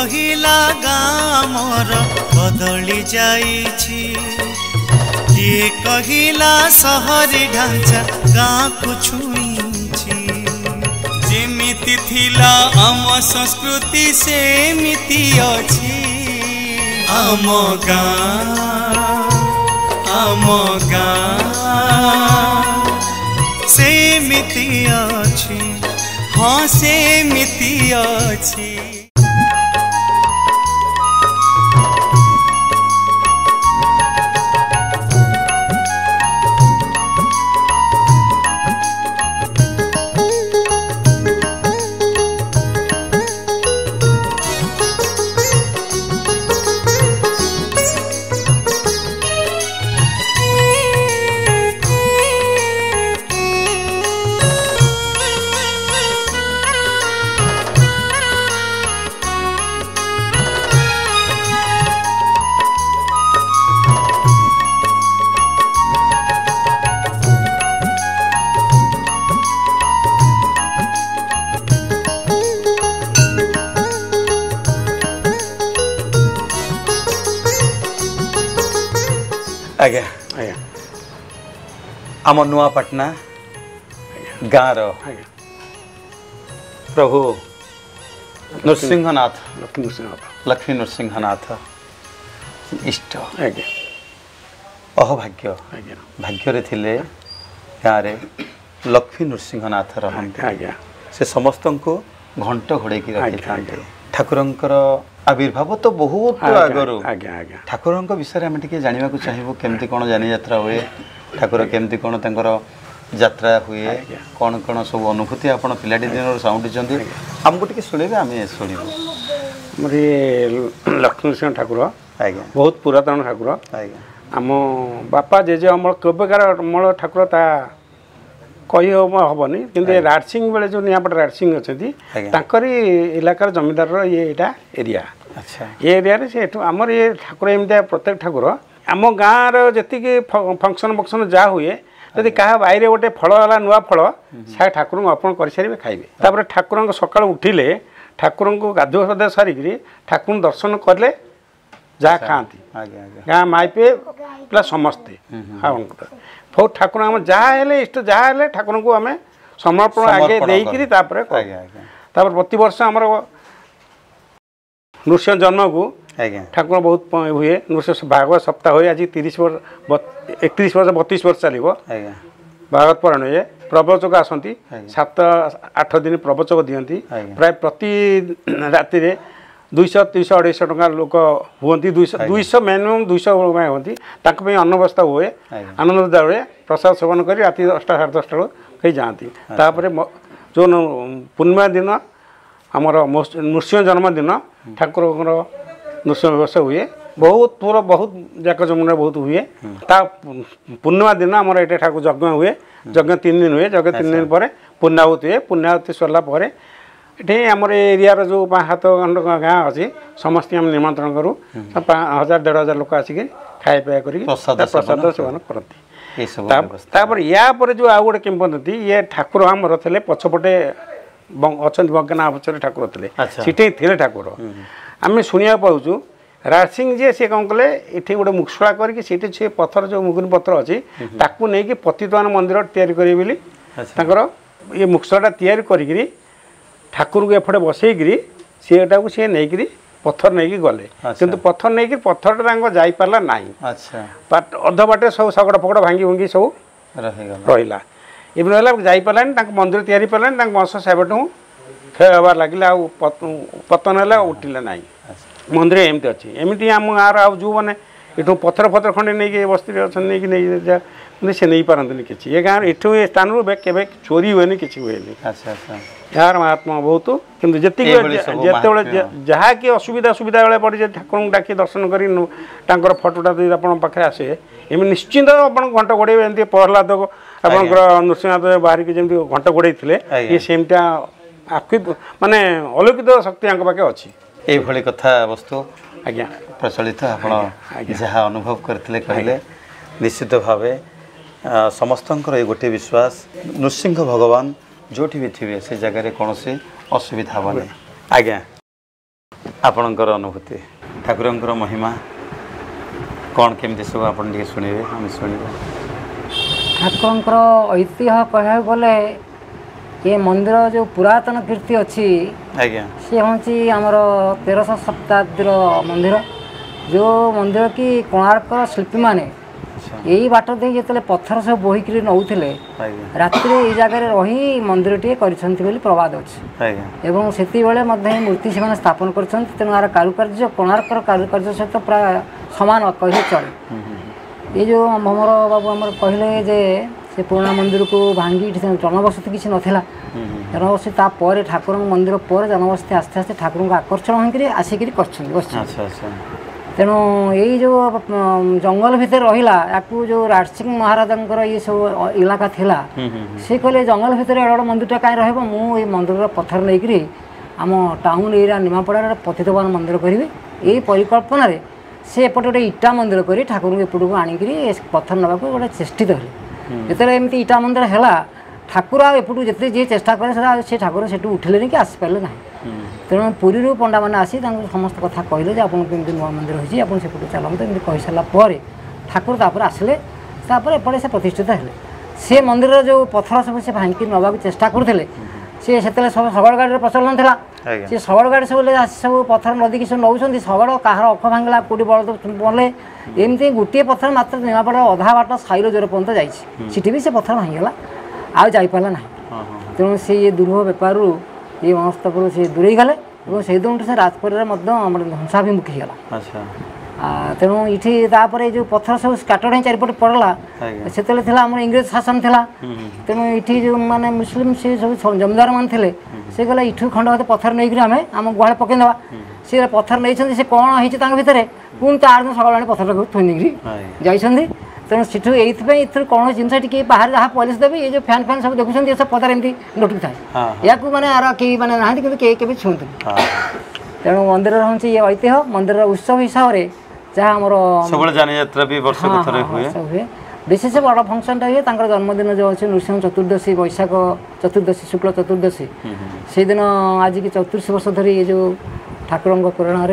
पहिला गाँ मोर बदली जाइछि किए कहिला सहरी ढांचा गाँ को छुईछि जेमिति थिला आम संस्कृति सेमिति अछि आम गाँ सेमिति अछि हाँ सेमिति अछि। आज्ञा आज्ञा आम नुआपाटना गाँव प्रभु नृसिंहनाथ लक्ष्मी नृसिंहनाथ इष्ट आज्ञा अहभाग्य भाग्य थिले गाँव लक्ष्मी नृसिंहनाथ रहते आज्ञा से समस्त को घंट घोड़े रखी ठाकुर आविर्भाव तो बहुत आगु ठाकुर विषय में जानवा चाहिए केमती कौन जानी यात्रा हुए ठाकुर केमती कौन यात्रा हुए कौन कौन सब अनुभूति आप पिलाटी दिन साउंटी आमको टे शुणवे आम शुण लक्ष्मी सिंह ठाकुर आज्ञा बहुत पुरातन ठाकुर आज्ञा आम बापा जेजे अमल केबेकार अमल ठाकुर ता कही हेनी कि राजसिंह बेले जो निपट राजसिंह अच्छा इलाकार जमीदार ये यहाँ एरिया अच्छा ये एरिया आमर ये ठाकुर एमती प्रत्येक ठाकुर आम गाँव रेतिकी फंक्शन फंक्शन जहाँ हुए जब क्या बाईरे गोटे फल है नुआ फल सा ठाकुर अर्पण कर सारे खाइबे ठाकुर सका उठिले ठाकुर को गाधुआ पाधुआ सारिक ठाकुर दर्शन कले जहाँ खाती गाँ माइपे पा समस्ते हाँ बहुत ठाकुर आम जहाँ इष्ट जहाँ ठाकुर को आम समर्पण आगे देकर प्रतिवर्ष आमर नृसिंह जन्म को ठाकुर बहुत हुए नृसिंह भागवत सप्ताह हुए आज 31 वर्ष 32 वर्ष चलो भागवत पुराण हुए प्रवचक आसती 7-8 दिन प्रवचक दिखती प्राय प्रति राति 200-300-250 टका लोक हुए 200 मिनिमम 200 हमें हमें अन्नवस्था हुए आनंद हुए प्रसाद सेवन कर राति 10टा 10:30 लोग कहीं जाती जो पूर्णिमा दिन आमर नृसिंह जन्मदिन ठाकुर नृसिंह व्यवसाय हुए बहुत पूरा बहुत जाक जमुना बहुत हुए ता पूर्णिमा दिन आम ये ठाकुर यज्ञ हुए यज्ञ 3 दिन हुए यज्ञ 3 दिन पर पूर्णाहुति हुए पूर्णाहुति सरला ये आमर एरिया जो 5-7 गाँव अच्छे समस्त आम निमंत्रण करूँ 5000-1500 लोक आसिक खाया पिया कर प्रसाद सेवन करती यापर जो आउ गोटे किम पद्धति ये ठाकुर आमर थे पछपटे अच्छा बंकना पचर ठाकुर थे सीटे ठाकुर आम शुणा पाचु राजसिंह जी सी कौन कले ये गोटे मुक्सुला करके पथर जो मुगुन पथर अच्छी ताकू नहीं पतितवान मंदिर तैयारी करें ये मुक्सुलाटा तैयारी करी ठाकुर को एपटे बसईकि सीटा को सी नहीं पथर नहीं गले कि पथर नहीं पथरटा जापारा ना बट अध बाटे सब सगड़ फगड़ भांगी भुंगी सब रहा एवं जापारा मंदिर तैयारी पारानी वंश सेबट क्षय हबार लगे आ पतन है उठिले ना मंदिर एमती अच्छे एमती आम गाँव जो मैंने यू पथर फथर खंडे नहीं बस्ती अच्छा नहीं से नहीं पारती किसी ये गाँव यूँ स्थान के चोरी हुए किसी हुए यार महात्मा बहुत किंतु जिते जहाँ कि असुविधा सुविधा बेले पड़े ठाकुर को डाक दर्शन कर फटोटा दी आप पाखे आसे एम निश्चिंत आप घंट घोड़े एमती प्रहलाद को आप नृसिंहनाथ बाहर की जमी घंट घोड़े ये सेमटा आखि मानने अलौकिक शक्ति पाखे अच्छी ये कथा वस्तु आज्ञा प्रचलित आज जहाँ अनुभव करते कहले निश्चित भाव समस्त ये गोटे विश्वास नृसिंह भगवान जो भी थे से जगह कौन से असुविधा हेनी। आज्ञा आपणकर अनुभूति ठाकुर महिमा कौन केमती सब आप शुणवे आम शुण ठाकुर ऐतिह्य कह गले ये मंदिर जो पुरातन कीर्ति अच्छी आज्ञा सी हूँ आमर 1300 शताब्दी मंदिर जो मंदिर की कोणार्क शिल्पी माने यही बाट दे जिते पथर सब बोहिकी नौले राति ये जगार रही मंदिर टे कर प्रवाद अच्छे एवं से मूर्ति से स्थापन कर कारुकार्य कोणार्क कारुकार्य सहित प्राय सामान कहे चले। ये जो भमर बाबू आमर कहले से पुराणा मंदिर को भांगी जनबसती किसी नाला जनबसती तापर ठाकुर मंदिर पर जनबसती आस्ते आस्ते ठाकुर को आकर्षण होकर आसिक तेणु यही जो जंगल भितर रहिला आपको जो राजसिंह महाराजा ये सब इलाका थिला से कहले जंगल भितर एडो मंदिरटा काई रहबो मु ए मंदिर पत्थर लेकर आम टाउन एरिया निमापड़ा पतितपावन मंदिर करेंगे। यही परिकल्पन से एपटे गोटे इटा मंदिर कर ठाकुर को एपटू आणिक पत्थर ना गोटे चेषित है जो एमती इटा मंदिर है ठाकुर आपटू जिते जी चेषा कले से ठाकुर से उठिले कि आसपारे ना तेणु पुरी पंडा मैंने आसी समस्त कथा कहले आप नुआ मंदिर होती आपड़ सेपटे चलते एम कही सारापर ठाकुर तापर आसले तापर एपटे से प्रतिष्ठित है से मंदिर जो पथर सब से भांगी नवाक चेषा करते सी से सब शगड़ गाड़ी प्रचलन था सी शगड़ गाड़ी सब सब पथर नदी सब नौकर शगड़ कह अख भांगा कौटी बल बले एमती गोटे पथर मात्र निमापड़ा अधा बाट साईर जोर पर्यटन जाइए सीटी भी से पथर भांगला आईपारा ना तेणु सी ये दुर्भ बेपारू ये मनस्तपुर से दूरे गले से दिन से राजपुर ध्वंसाभिमुखी है तेणु ये जो पथर सब स्काटर्ड हो चारिपटे पड़ला से आम इंग्रेज शासन था तेणु ये जो माने मुस्लिम से सब जमीदार मान थे से कहला इठू खंड पथर नहीं आम गुहाड़े पकईदेवा सी पथर नहीं से कौन होती भितर पुणी चार दिन सकाल पथर थोड़ी जाइंट तेणु सीठू ये कौन जिन टे बाहर जहाँ पॉलिश देवे ये जो फैन फैन सब देखुं ये सब पदार एमती लटुक था या मैंने आर कई मैंने ना कि के छुँ तेणु मंदिर हूँ ये ऐतिह्य मंदिर उत्सव हिसाब से जहाँ हुए विशेष बड़ फंक्शन हुए जन्मदिन जो अच्छे नृसिंह चतुर्दशी वैशाख चतुर्दशी शुक्ल चतुर्दशी से दिन आज की 34 वर्ष धरी ये जो ठाकुर प्रेरणा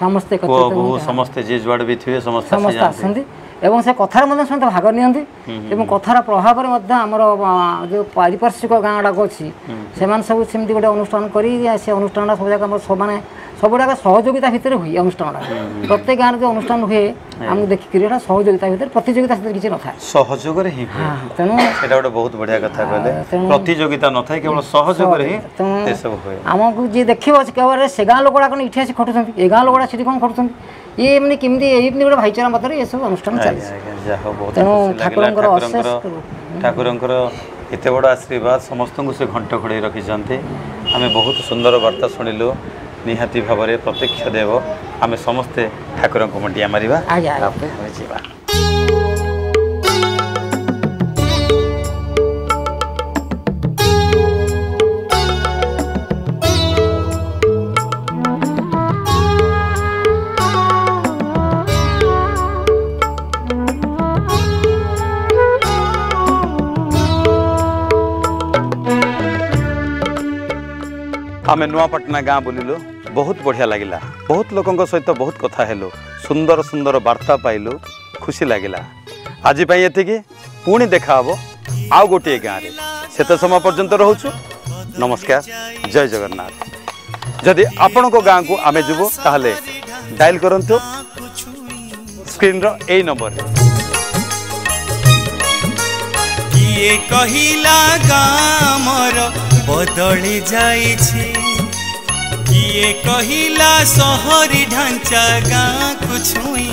समस्ते आसती से कथार भाग नि कथार प्रभाव आमर जो पारिपार्श्विक गाँ गुड़ाक अच्छी से सब सेमती गोटे अनुष्ठान कर अनुष्ठान सब जगह मैंने सबुटा सहयोगिता भितर हुए अनुष्ठान प्रत्येक गाँव जो अनुष्ठान हुए आम देखिए सहयोगिता भितर प्रतियोगिता किसी ना सहयोग तेनाली बहुत बढ़िया कथा कहते प्रतियोगिता न था केवल सहयोग हुए आमको जी देखिए केवल से गाँव लोकड़ा कौन इटे खटुंट ए गाँव लोकड़ा से कौन खटुंट ये मैंने किमती गोटे भाईचारा मत ये सब अनुष्ठान ठाकुर एत बड़ा आशीर्वाद समस्त से घंट घोड़े रखी आम बहुत सुंदर वार्ता शुणिलु निहाती भावरे प्रत्यक्ष देव आम समस्ते ठाकुर को मंडिया मारिबा आम नुआपटना गाँ बुलू बहुत बढ़िया लगिला बहुत लोकों सहित बहुत कथा हेलु सुंदर सुंदर वार्ता पाइलु खुशी लगिला आज ये पुणी देखा हे आउ गोटे गाँव सेते समय पर्यंत रोचु नमस्कार जय जगन्नाथ। जदि आपण गाँ को आम जीवु ताहले डायल करंतु स्क्रीन रो ए नंबर ये कहिला गामर बदली जाइछी ये कहिला सहरी ढांचा गाँ को छुई।